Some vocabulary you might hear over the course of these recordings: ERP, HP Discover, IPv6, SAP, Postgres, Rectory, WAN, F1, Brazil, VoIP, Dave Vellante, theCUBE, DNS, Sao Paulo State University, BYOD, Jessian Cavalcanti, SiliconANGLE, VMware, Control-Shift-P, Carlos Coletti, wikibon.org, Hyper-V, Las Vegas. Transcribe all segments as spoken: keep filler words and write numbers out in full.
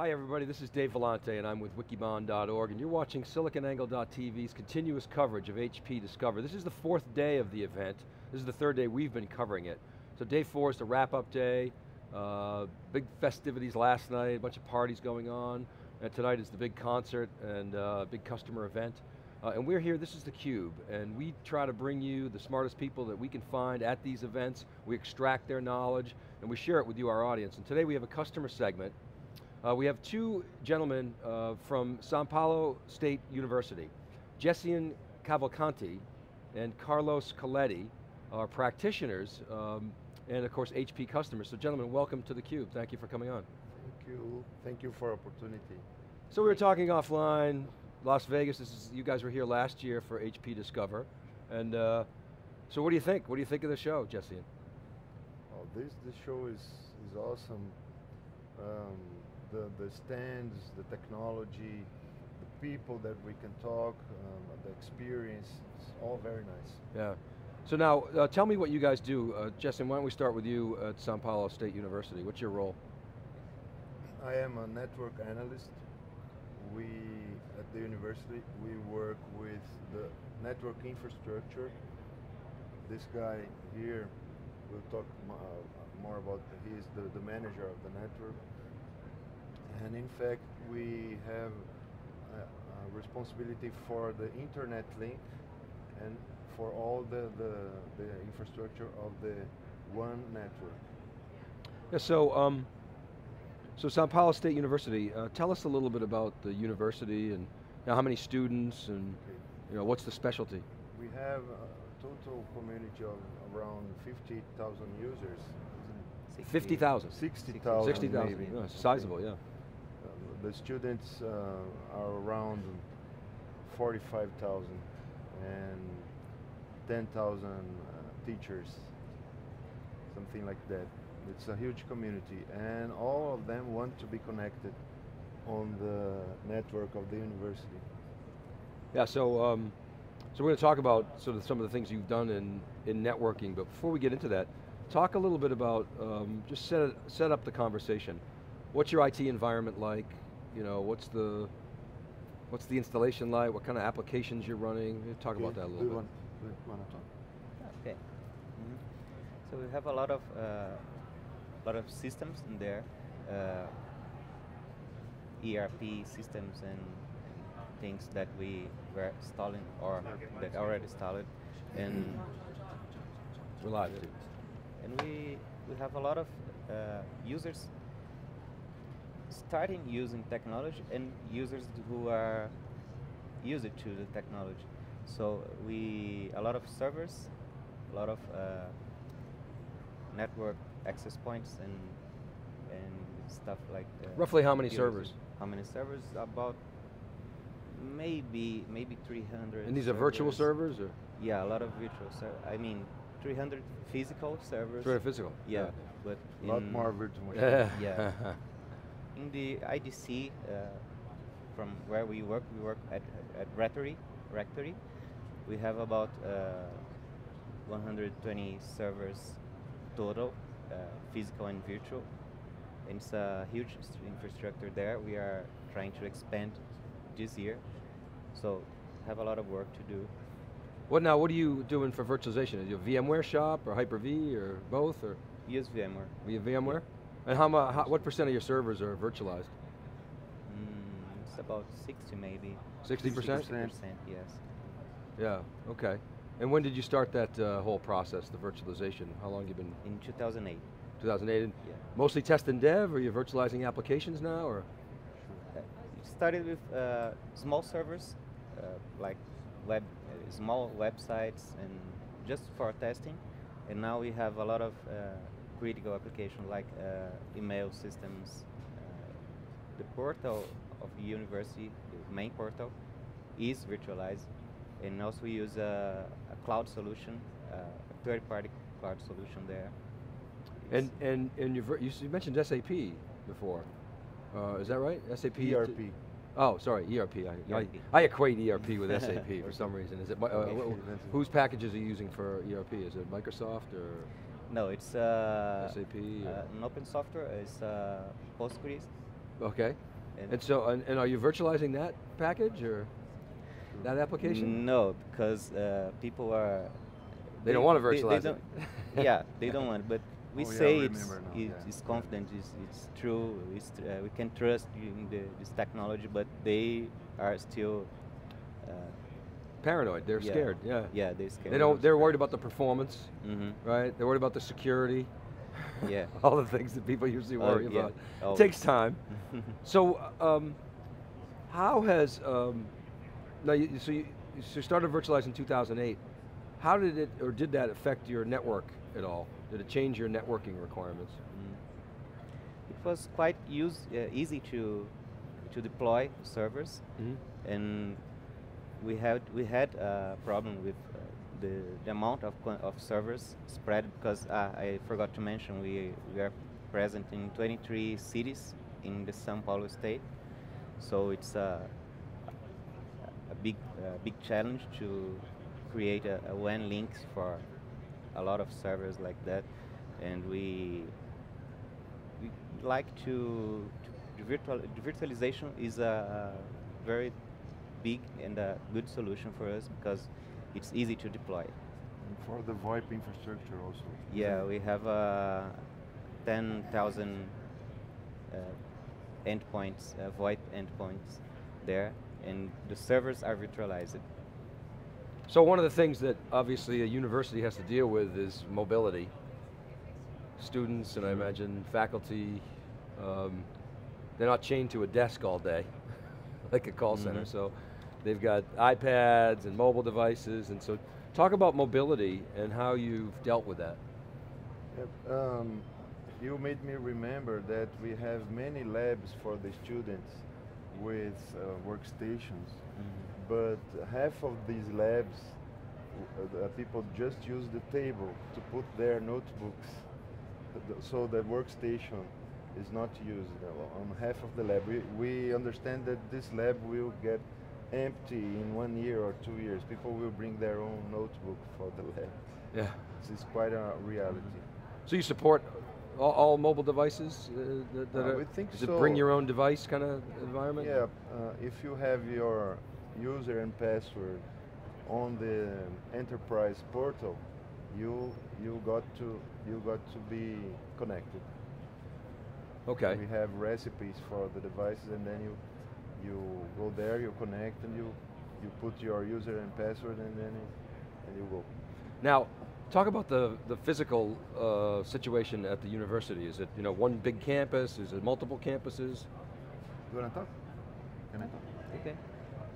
Hi everybody, this is Dave Vellante and I'm with wikibon dot org and you're watching SiliconANGLE dot T V's continuous coverage of H P Discover. This is the fourth day of the event. This is the third day we've been covering it. So day four is the wrap-up day, uh, big festivities last night, a bunch of parties going on, and tonight is the big concert and uh, big customer event. Uh, and we're here, this is theCUBE, and we try to bring you the smartest people that we can find at these events. We extract their knowledge and we share it with you, our audience. And today we have a customer segment. Uh, we have two gentlemen uh, from Sao Paulo State University. Jessian Cavalcanti and Carlos Coletti are practitioners um, and of course H P customers. So gentlemen, welcome to theCUBE. Thank you for coming on. Thank you, thank you for opportunity. So we were talking offline, Las Vegas, this is, you guys were here last year for H P Discover. And uh, so what do you think? What do you think of the show, Jessian? Oh, this, this show is, is awesome. Um, The, the stands, the technology, the people that we can talk, um, the experience, it's all very nice. Yeah. So now, uh, tell me what you guys do. Uh, Jessian, why don't we start with you at Sao Paulo State University. What's your role? I am a network analyst. We, at the university, we work with the network infrastructure. This guy here will talk more about, he is the, the manager of the network. And in fact, we have a, a responsibility for the internet link and for all the, the, the infrastructure of the WAN network. Yeah, so, um, so Sao Paulo State University, uh, tell us a little bit about the university and now how many students and okay. you know, what's the specialty? We have a total community of around fifty thousand users. fifty thousand? sixty thousand. sixty thousand, yeah, sizable, yeah. The students uh, are around forty-five thousand and ten thousand uh, teachers, something like that. It's a huge community and all of them want to be connected on the network of the university. Yeah, so um, so we're going to talk about sort of some of the things you've done in, in networking, but before we get into that, talk a little bit about, um, just set, it, set up the conversation. What's your I T environment like? You know, what's the what's the installation like? What kind of applications you're running? We'll talk okay. about that a little we bit. Want, we want to talk. Okay. Mm-hmm. So we have a lot of uh, lot of systems in there, uh, E R P systems and things that we were installing or that already installed, and we're live. And we we have a lot of uh, users starting using technology and users who are used to the technology. So we, a lot of servers, a lot of uh, network access points and and stuff like that. Roughly how many servers? How many servers? About maybe maybe three hundred. And these are virtual servers? Or? Yeah, a lot of virtual servers. I mean, three hundred physical servers. three hundred physical? Yeah. yeah. But a lot more virtual. Yeah. In the I D C, uh, from where we work, we work at, at Rectory, Rectory. We have about uh, one hundred twenty servers total, uh, physical and virtual. And it's a huge infrastructure there. We are trying to expand this year. So have a lot of work to do. What now, what are you doing for virtualization? Is it a VMware shop or Hyper-V or both? Or? Yes, VMware. We have VMware? Yeah. And how, how, what percent of your servers are virtualized? Mm, it's about sixty maybe. sixty percent? sixty percent, yes. Yeah, okay. And when did you start that uh, whole process, the virtualization? How long have you been? In two thousand eight. two thousand eight, and yeah. Mostly test and dev, or you're virtualizing applications now, or? Uh, started with uh, small servers, uh, like web, uh, small websites, and just for testing. And now we have a lot of uh, critical application like uh, email systems. Uh, the portal of the university, the main portal, is virtualized. And also we use a, a cloud solution, uh, a third-party cloud solution there. And, and, and you've, you mentioned S A P before. Uh, is that right? S A P? E R P. Oh, sorry, E R P. I, E R P. I, I equate E R P with S A P for some reason. Is it, uh, whose packages are you using for E R P? Is it Microsoft or? No, it's uh, S A P, uh, an open software. It's uh, Postgres. Okay. And, and so, and, and are you virtualizing that package or that application? No, because uh, people are... They, they don't want to virtualize they, they it. Yeah, they don't want, but we oh, say yeah, it's, it, yeah. it's confident, it's, it's true, it's, uh, we can trust in the, this technology, but they are still... Uh, Paranoid, they're yeah. scared, yeah. Yeah, they're scared. They don't, they're worried about the performance, mm-hmm. right? They're worried about the security. Yeah. All the things that people usually worry uh, yeah. about. Always. It takes time. So, um, how has, um, now you, so you, you started virtualizing in two thousand eight. How did it, or did that affect your network at all? Did it change your networking requirements? Mm. It was quite use, uh, easy to, to deploy servers, mm-hmm. and we had, we had a problem with uh, the, the amount of, of servers spread, because uh, I forgot to mention we, we are present in twenty-three cities in the Sao Paulo state, so it's a, a big, a big challenge to create a, a W A N links for a lot of servers like that, and we, we like to, to virtual, virtualization is a, a very big and a good solution for us because it's easy to deploy. And for the VoIP infrastructure also. Yeah, we have uh, ten thousand uh, endpoints, uh, VoIP endpoints there, and the servers are virtualized. So one of the things that obviously a university has to deal with is mobility. Students, and I imagine faculty, um, they're not chained to a desk all day, like a call center, mm-hmm. so they've got iPads and mobile devices, and so talk about mobility and how you've dealt with that. Yep, um, you made me remember that we have many labs for the students with uh, workstations, mm-hmm. but half of these labs, uh, the people just use the table to put their notebooks, so the workstation is not used on half of the lab. We, we understand that this lab will get empty in one year or two years. People will bring their own notebook for the lab. Yeah. This is quite a reality. So you support all, all mobile devices? Uh, that uh, are, we think is so. Is it bring your own device kind of environment? Yeah, uh, if you have your user and password on the enterprise portal, you, you, got, to, you got to be connected. Okay. We have recipes for the devices, and then you you go there, you connect, and you you put your user and password, and then it, and you go. Now, talk about the the physical uh, situation at the university. Is it you know one big campus? Is it multiple campuses? You want to talk? Can I talk? Okay.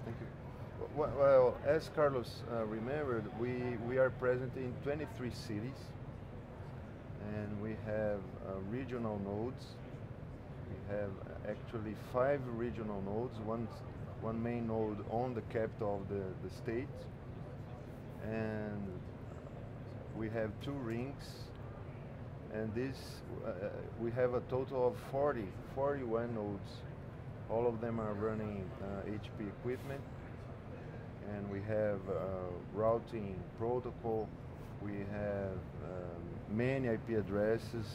Thank you. Well, well as Carlos uh, remembered, we we are present in twenty-three cities, and we have uh, regional nodes. We have actually five regional nodes, one, one main node on the capital of the, the state, and we have two rings, and this, uh, we have a total of forty, forty-one nodes. All of them are running uh, H P equipment, and we have uh, routing protocol, we have um, many I P addresses,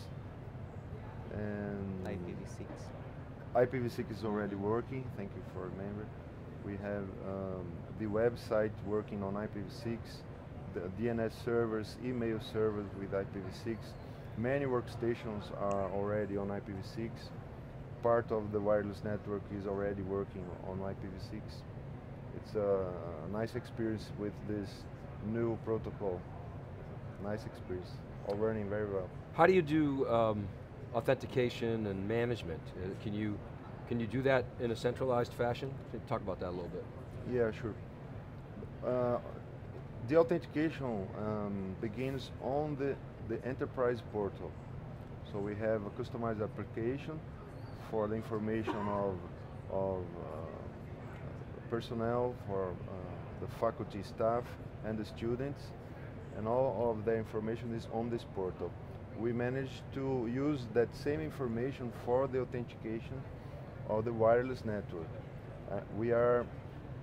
and I P v six. I P v six is already working, thank you for remembering. We have um, the website working on I P v six, the D N S servers, email servers with I P v six. Many workstations are already on I P v six. Part of the wireless network is already working on I P v six. It's a, a nice experience with this new protocol. Nice experience, all running very well. How do you do um, authentication and management? Uh, can you can you do that in a centralized fashion? Talk about that a little bit. Yeah, sure. Uh, the authentication um, begins on the, the enterprise portal. So we have a customized application for the information of, of uh, personnel, for uh, the faculty staff and the students, and all of the information is on this portal. We managed to use that same information for the authentication of the wireless network. Uh, we are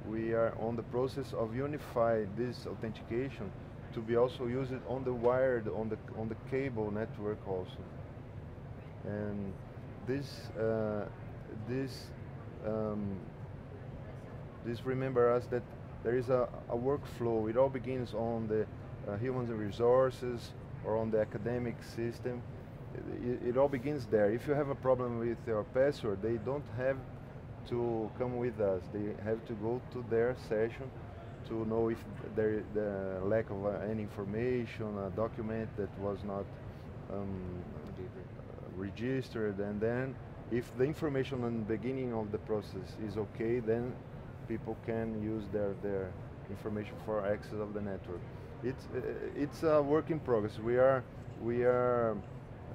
we are on the process of unifying this authentication to be also used on the wired, on the on the cable network also. And this uh, this um, this remember us that there is a, a workflow. It all begins on the uh, humans and resources or on the academic system. It, it all begins there. If you have a problem with your password, they don't have to come with us. They have to go to their session to know if there is the lack of uh, any information, a document that was not um, registered, and then if the information on the beginning of the process is okay, then people can use their, their information for access of the network. It's, uh, it's a work in progress. We are, we are um,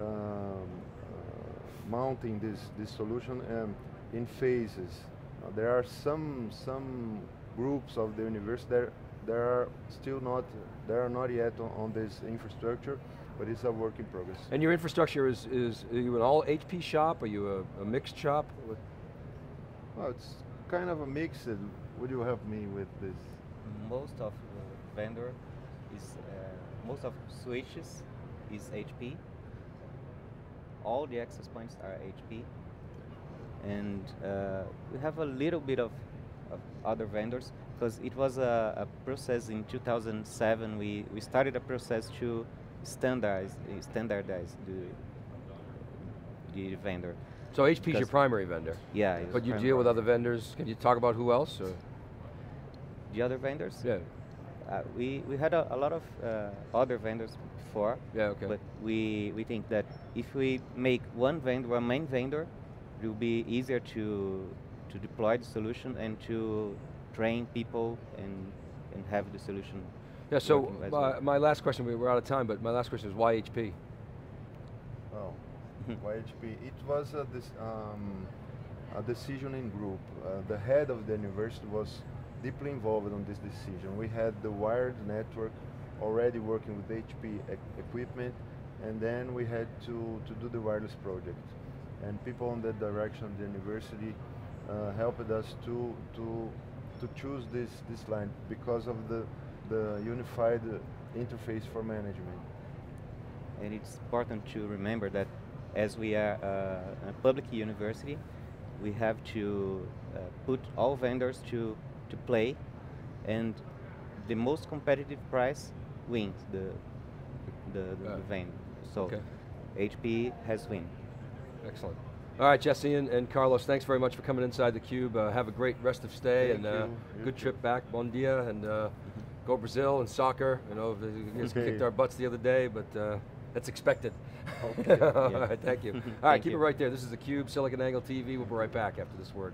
uh, mounting this, this solution um, in phases. Uh, there are some, some groups of the university that there are still not, they are not yet on, on this infrastructure, but it's a work in progress. And your infrastructure is, is are you an all H P shop? Are you a, a mixed shop? Well, it's kind of a mix. Would you help me with this? Most of the vendor is, uh, most of switches is H P. All the access points are H P. And uh, we have a little bit of, of other vendors, because it was a, a process in two thousand seven, we, we started a process to standardize, standardize the, the vendor. So H P is your primary vendor? Yeah. But you deal with other vendors. Can you talk about who else? Or? The other vendors? Yeah. Uh, we, we had a, a lot of uh, other vendors before. Yeah, okay. But we, we think that if we make one vendor, one main vendor, it will be easier to, to deploy the solution and to train people and, and have the solution. Yeah, so my, well. my last question, we were out of time, but my last question is why H P? Oh, why H P? It was a, this, um, a decision in group. Uh, the head of the university was deeply involved in this decision. We had the wired network already working with H P e equipment, and then we had to, to do the wireless project. And people on the direction of the university uh, helped us to, to, to choose this, this line because of the the unified uh, interface for management. And it's important to remember that as we are uh, a public university, we have to uh, put all vendors to, to play, and the most competitive price wins the, the, the, uh, the vendor. So okay. H P has win. Excellent. All right, Jessian and Carlos, thanks very much for coming inside theCUBE. Uh, have a great rest of stay Thank and uh, good too. trip back, bon dia, and uh, go Brazil and soccer. You know, we just okay. kicked our butts the other day, but uh, that's expected. Okay. All right, thank you. All right, thank keep you. it right there. This is theCUBE, SiliconANGLE T V. We'll be right back after this word.